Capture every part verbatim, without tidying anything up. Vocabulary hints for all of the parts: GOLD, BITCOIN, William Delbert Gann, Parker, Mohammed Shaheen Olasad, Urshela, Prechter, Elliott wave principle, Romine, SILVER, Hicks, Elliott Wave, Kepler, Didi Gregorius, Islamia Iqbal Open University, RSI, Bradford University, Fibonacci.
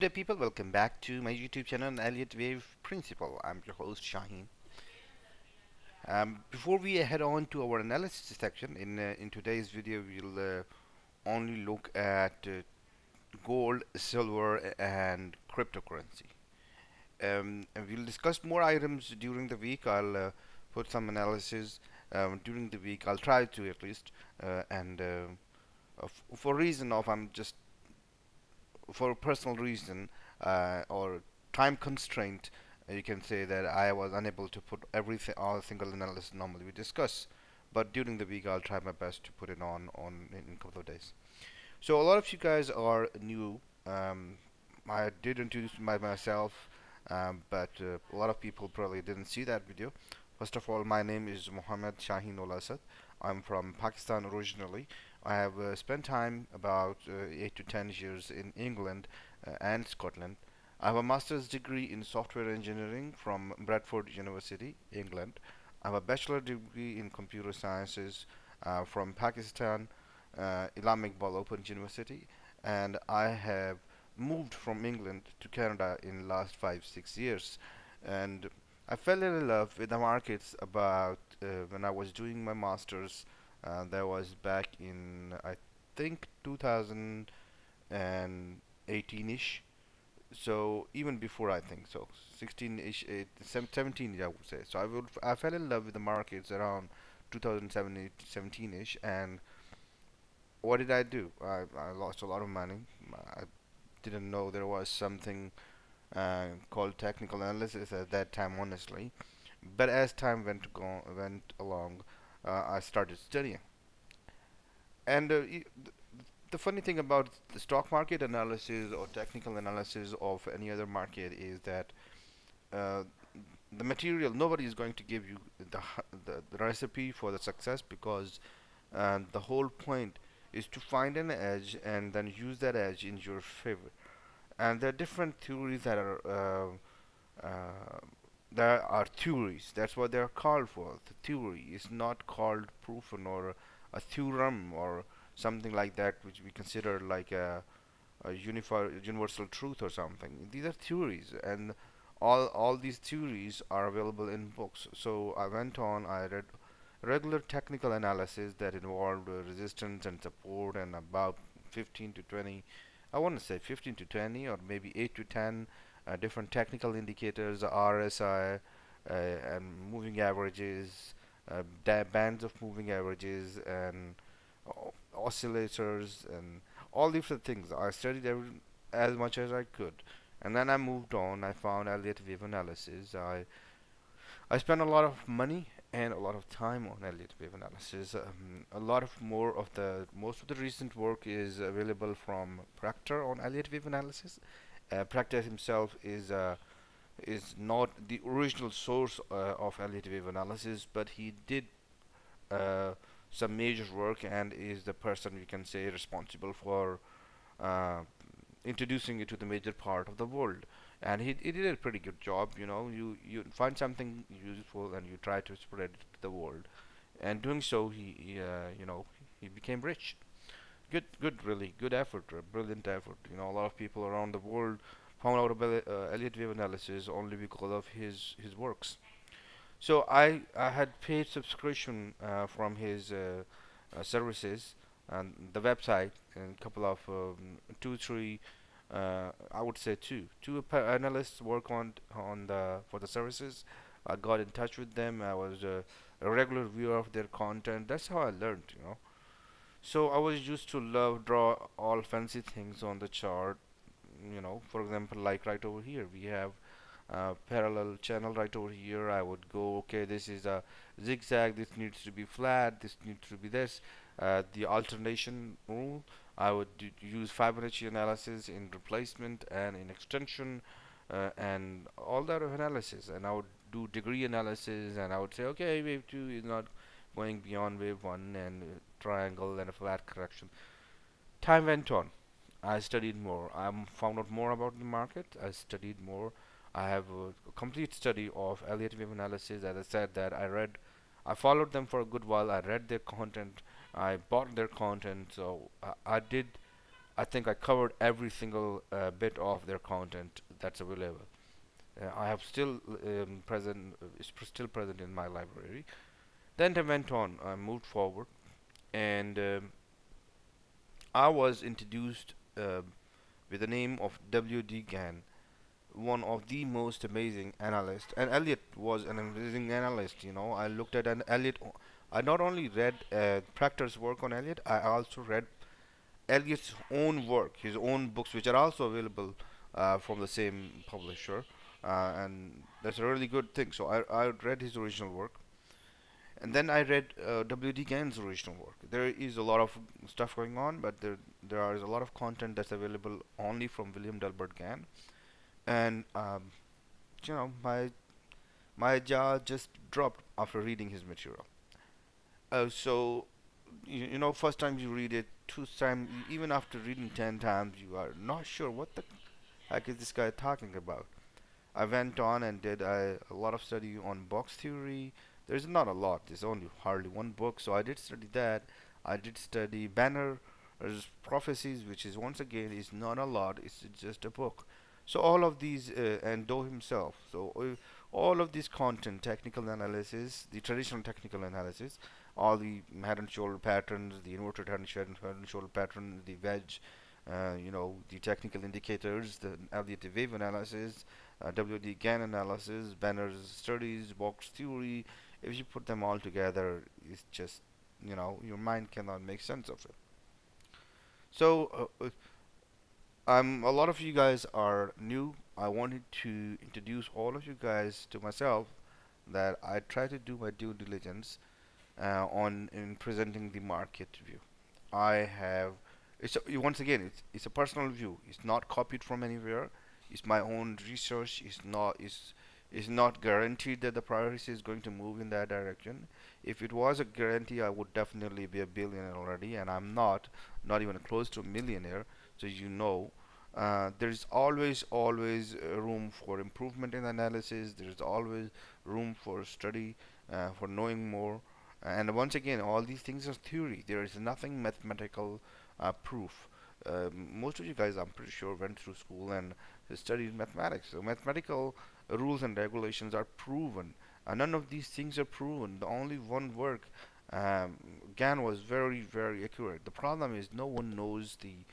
Hey people, welcome back to my YouTube channel, Elliott Wave Principle. I'm your host Shaheen. Um, before we head on to our analysis section, in uh, in today's video we'll uh, only look at uh, gold, silver, and cryptocurrency. Um, and we'll discuss more items during the week. I'll uh, put some analysis um, during the week. I'll try to at least, uh, and uh, for reason of I'm just. for a personal reason uh, or time constraint, uh, you can say that I was unable to put everything, all single analysis normally we discuss, but during the week I'll try my best to put it on on in a couple of days. So a lot of you guys are new. um, I did introduce my, myself, um, but uh, a lot of people probably didn't see that video. First of all, my name is Mohammed Shaheen Olasad. I'm from Pakistan originally. I have uh, spent time about uh, eight to ten years in England uh, and Scotland. I have a master's degree in software engineering from Bradford University, England. I have a bachelor degree in computer sciences uh, from Pakistan, uh, Islamia Iqbal Open University, and I have moved from England to Canada in the last five six years. And I fell in love with the markets about uh, when I was doing my master's. Uh, that was back in, I think, two thousand eighteen-ish, so even before, I think, so sixteen-ish, seventeen, I would say. So I would, I fell in love with the markets around two thousand seventeen-ish, and what did I do? I, I lost a lot of money. I didn't know there was something uh, called technical analysis at that time, honestly, but as time went, go went along, Uh, I started studying, and uh, th the funny thing about the stock market analysis or technical analysis of any other market is that uh, the material, nobody is going to give you the, the, the recipe for the success, because uh, the whole point is to find an edge and then use that edge in your favor. And there are different theories that are uh, uh, there are theories, that's what they're called for. The theory is not called proof or a theorem or something like that, which we consider like a, a universal truth or something. These are theories, and all all these theories are available in books. So I went on, I read regular technical analysis that involved uh, resistance and support, and about fifteen to twenty, I want to say fifteen to twenty or maybe eight to ten Uh, different technical indicators, R S I, uh, and moving averages, uh, bands of moving averages, and oscillators, and all different things. I studied every, as much as I could, and then I moved on. I found Elliott Wave analysis. I I spent a lot of money and a lot of time on Elliott Wave analysis. Um, a lot of more of the most of the recent work is available from Prechter on Elliott Wave analysis. Uh, Prechter himself is uh, is not the original source uh, of Elliott Wave analysis, but he did uh, some major work and is the person, we can say, responsible for uh, introducing it to the major part of the world. And he, he did a pretty good job. You know, you you find something useful and you try to spread it to the world. And doing so, he, he uh, you know he became rich. Good, good, really good effort, a brilliant effort. You know, a lot of people around the world found out about uh, Elliott Wave analysis only because of his his works. So I I had paid subscription uh, from his uh, uh, services and the website, and a couple of um, two, three, uh, I would say two, two analysts work on on the for the services. I got in touch with them. I was uh, a regular viewer of their content. That's how I learned, you know. So I was used to love draw all fancy things on the chart, you know. For example, like right over here we have uh, parallel channel right over here. I would go, okay, this is a zigzag, this needs to be flat, this needs to be this, uh, the alternation rule. I would d use Fibonacci analysis in replacement and in extension, uh, and all that of analysis, and I would do degree analysis, and I would say, okay, wave two is not going beyond wave one, and uh, triangle and a flat correction. Time went on. I studied more. I um, found out more about the market. I studied more. I have a complete study of Elliott Wave analysis. As I said, that I read, I followed them for a good while. I read their content. I bought their content. So I, I did I think I covered every single uh, bit of their content that's available. Uh, I have still um, present, uh, is pr still present in my library. Then I went on, I moved forward, and um, I was introduced uh, with the name of W D Gann, one of the most amazing analysts. And Elliott was an amazing analyst. You know, I looked at an Elliott. I not only read uh, Prechter's work on Elliott, I also read Elliott's own work, his own books, which are also available uh, from the same publisher, uh, and that's a really good thing. So I, I read his original work, and then I read uh, W D Gann's original work. There is a lot of stuff going on, but there there is a lot of content that's available only from William Delbert Gann, and um, you know, my my jaw just dropped after reading his material. Uh, so you, you know, first time you read it, two time, even after reading ten times, you are not sure what the heck is this guy talking about. I went on and did uh, a lot of study on box theory. There's not a lot, there's only hardly one book, so I did study that. I did study Banner's Prophecies, which is once again is not a lot, it's, it's just a book. So all of these uh, and Doe himself, so uh, all of this content, technical analysis, the traditional technical analysis, all the head and shoulder patterns, the inverted head and, head and shoulder pattern, the wedge, uh, you know, the technical indicators, the Elliott Wave analysis, uh, W D Gann analysis, Banner's studies, box theory. If you put them all together, it's just, you know, your mind cannot make sense of it. So, uh, um, a lot of you guys are new. I wanted to introduce all of you guys to myself, that I try to do my due diligence uh, on in presenting the market view. I have, it's a, once again, it's, it's a personal view. It's not copied from anywhere. It's my own research. It's not, it's, it's not guaranteed that the price is going to move in that direction. If it was a guarantee, I would definitely be a billionaire already, and I'm not, not even close to a millionaire, so you know. Uh, there's always always uh, room for improvement in analysis. There's always room for study, uh, for knowing more, and once again, all these things are theory. There is nothing mathematical uh, proof. Uh, most of you guys, I'm pretty sure, went through school and studied mathematics, so mathematical uh, rules and regulations are proven, and uh, none of these things are proven. The only one work, um, Gann was very very accurate. The problem is no one knows the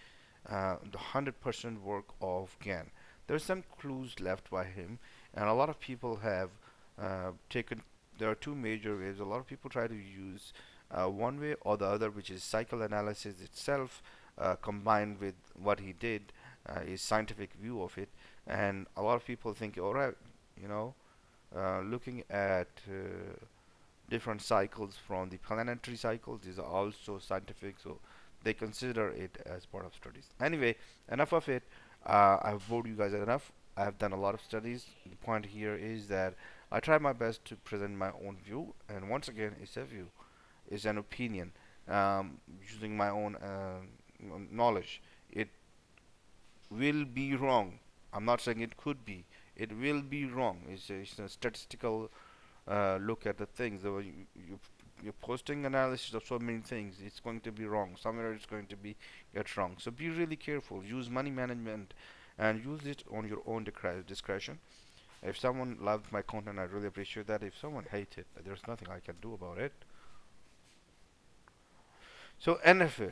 Uh, the one hundred percent work of Gann. There's some clues left by him, and a lot of people have uh, taken, there are two major ways. A lot of people try to use uh, one way or the other, which is cycle analysis itself, uh, combined with what he did, uh, his scientific view of it. And a lot of people think, all right, you know, uh, looking at uh, different cycles from the planetary cycles is also scientific, so they consider it as part of studies. Anyway, enough of it. uh, I've bored you guys enough. I have done a lot of studies. The point here is that I try my best to present my own view, and once again, it's a view, it's an opinion, um, using my own uh, knowledge. It will be wrong. I'm not saying it could be, it will be wrong. It's a, it's a statistical uh, look at the things that you, you you're posting analysis of so many things. It's going to be wrong somewhere, it's going to be get wrong. So be really careful, use money management and use it on your own discretion. If someone loved my content, I really appreciate that. If someone hates it, there's nothing I can do about it. So N F A,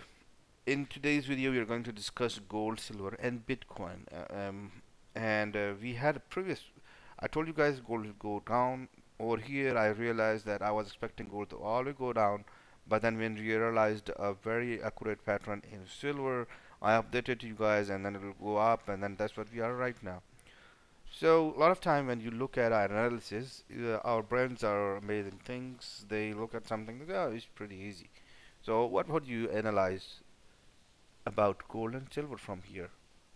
in today's video we are going to discuss gold, silver and Bitcoin. Uh, um, and uh, we had a previous, I told you guys gold will go down. Over here I realized that I was expecting gold to always go down, but then when we realized a very accurate pattern in silver, I updated you guys, and then it will go up, and then that's what we are right now. So a lot of time when you look at our analysis, uh, our brains are amazing things. They look at something like, oh, it's pretty easy. So what would you analyze about gold and silver from here?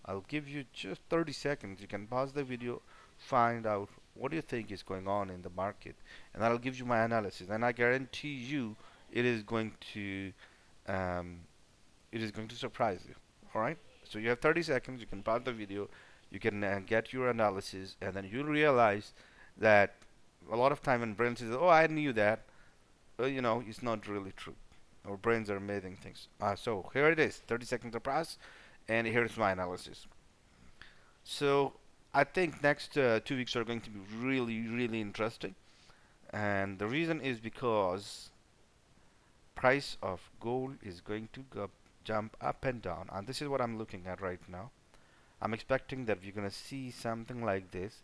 I'll give you just thirty seconds. You can pause the video, find out what do you think is going on in the market, and I'll give you my analysis, and I guarantee you it is going to um, it is going to surprise you. Alright, so you have thirty seconds. You can pause the video, you can uh, get your analysis, and then you'll realize that a lot of time in brains is, oh, I knew that. Well, you know, it's not really true. Our brains are amazing things. Uh, so here it is, thirty seconds to pass. and here's my analysis. So I think next uh, two weeks are going to be really, really interesting, and the reason is because price of gold is going to go, jump up and down, and this is what I'm looking at right now. I'm expecting that we're gonna see something like this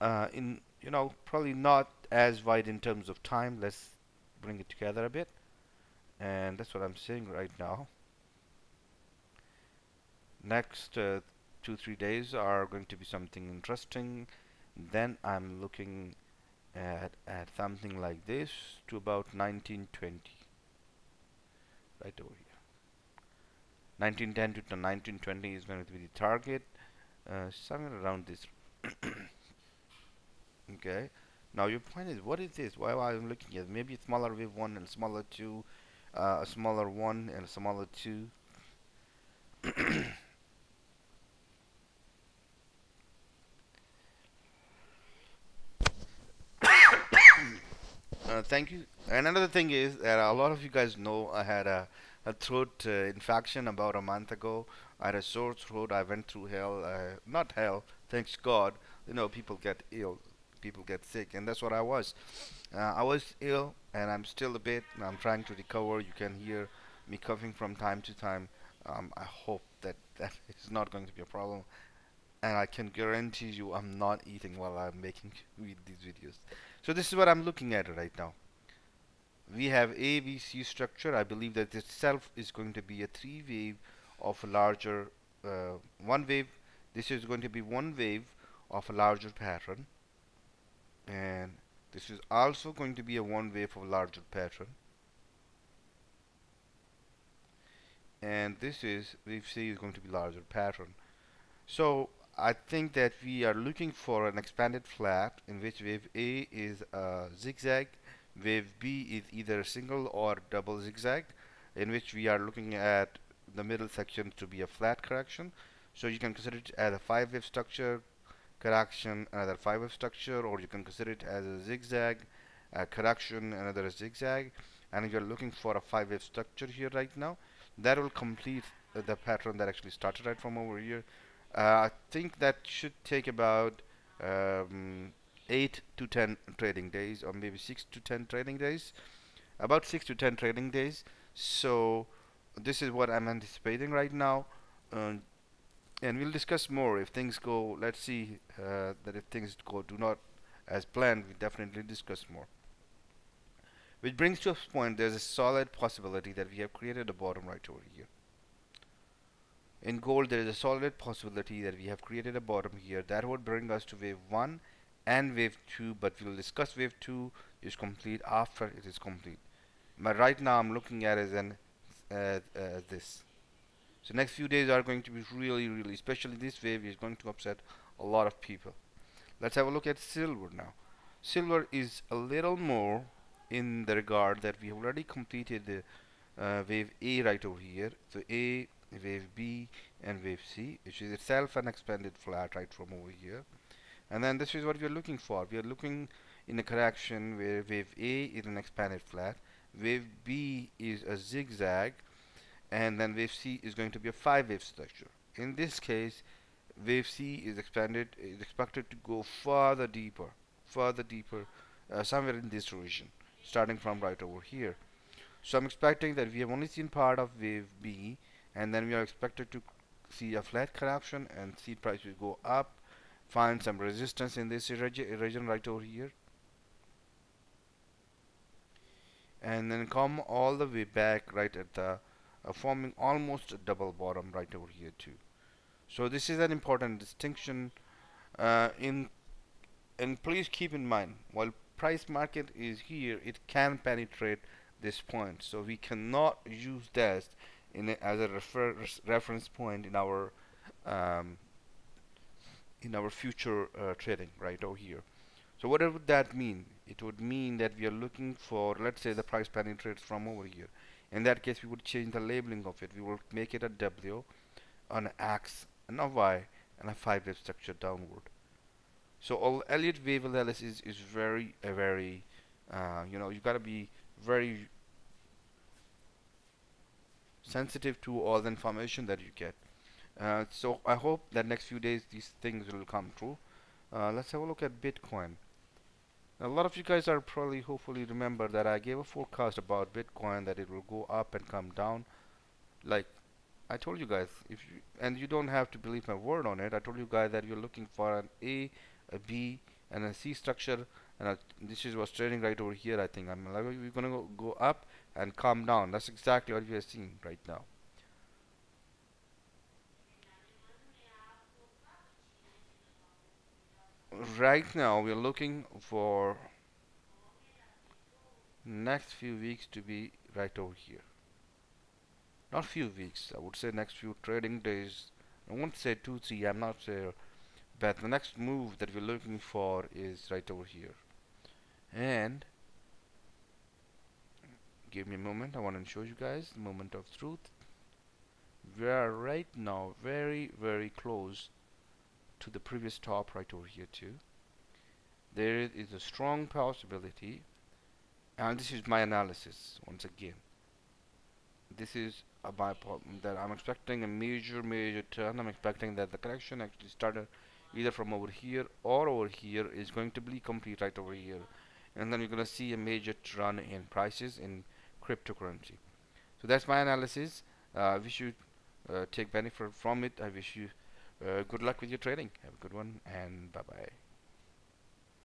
uh, in, you know, probably not as wide in terms of time. Let's bring it together a bit, and that's what I'm seeing right now. Next uh, two three days are going to be something interesting. Then I'm looking at at something like this to about nineteen twenty, right over here. Nineteen ten to nineteen twenty is going to be the target, uh, somewhere around this. Okay, now your point is, what is this? Why I'm looking at maybe smaller wave one and smaller two, uh, a smaller one and a smaller two. Uh, thank you. And another thing is that a lot of you guys know I had a a throat uh, infection about a month ago. I had a sore throat. I went through hell. Uh, not hell, thanks God. You know, people get ill, people get sick, and that's what I was. Uh, I was ill, and I'm still a bit. And I'm trying to recover. You can hear me coughing from time to time. Um, I hope that that is not going to be a problem. And I can guarantee you, I'm not eating while I'm making these videos. So this is what I'm looking at right now. We have A B C structure. I believe that this itself is going to be a three wave of a larger uh, one wave. This is going to be one wave of a larger pattern, and this is also going to be a one wave of a larger pattern, and this is wave C is going to be larger pattern. So I think that we are looking for an expanded flat in which wave A is a zigzag, wave B is either single or double zigzag, in which we are looking at the middle section to be a flat correction. So you can consider it as a five wave structure correction, another five wave structure, or you can consider it as a zigzag a correction, another zigzag. And if you're looking for a five wave structure here right now, that will complete uh, the pattern that actually started right from over here. uh, I think that should take about um, eight to ten trading days, or maybe six to ten trading days, about six to ten trading days. So this is what I'm anticipating right now, um, and we'll discuss more if things go, let's see uh, that if things go do not as planned, we definitely discuss more. Which brings to a point, there's a solid possibility that we have created a bottom right over here. In gold, there is a solid possibility that we have created a bottom here. That would bring us to wave one and wave two, but we'll discuss wave two is complete after it is complete. But right now I'm looking at as an uh, uh, this. So next few days are going to be really, really, especially this wave is going to upset a lot of people. Let's have a look at silver now. Silver is a little more in the regard that we already completed the uh, wave A right over here. So A, wave B, and wave C, which is itself an expanded flat right from over here. And then this is what we are looking for. We are looking in a correction where wave A is an expanded flat, wave B is a zigzag, and then wave C is going to be a five-wave structure. In this case, wave C is expanded is expected to go further deeper, further deeper, uh, somewhere in this region, starting from right over here. So I'm expecting that we have only seen part of wave B, and then we are expected to see a flat correction, and seed price will go up, find some resistance in this region right over here, and then come all the way back right at the uh, forming almost a double bottom right over here too. So this is an important distinction, uh, in and please keep in mind, while price market is here, it can penetrate this point, so we cannot use that in a, as a refer reference point in our um, in our future uh, trading right over here. So what would that mean? It would mean that we are looking for, let's say the price penetrates from over here. In that case, we would change the labeling of it. We will make it a W, an X, and a Y, and a five wave structure downward. So all Elliott wave analysis is, is very uh, very uh, you know, you gotta be very sensitive to all the information that you get. Uh, so I hope that next few days these things will come true. Uh, let's have a look at Bitcoin. A lot of you guys are probably hopefully remember that I gave a forecast about Bitcoin that it will go up and come down. Like I told you guys, if you, and you don't have to believe my word on it, I told you guys that you're looking for an A, a B and a C structure, and a, this is what's trading right over here. I think I'm like, we're gonna go, go up and come down. That's exactly what we are seeing right now. Right now we're looking for next few weeks to be right over here. Not few weeks, I would say next few trading days. I won't say two, three, I'm not sure, but the next move that we're looking for is right over here. And give me a moment, I want to show you guys the moment of truth. We are right now very very close to the previous top right over here too. There is a strong possibility, and this is my analysis once again, this is a buy problem that I'm expecting a major major turn. I'm expecting that the correction actually started either from over here or over here is going to be complete right over here, and then you're gonna see a major run in prices in cryptocurrency. So that's my analysis. uh, I wish you uh, take benefit from it. I wish you Uh, good luck with your trading. Have a good one, and bye bye.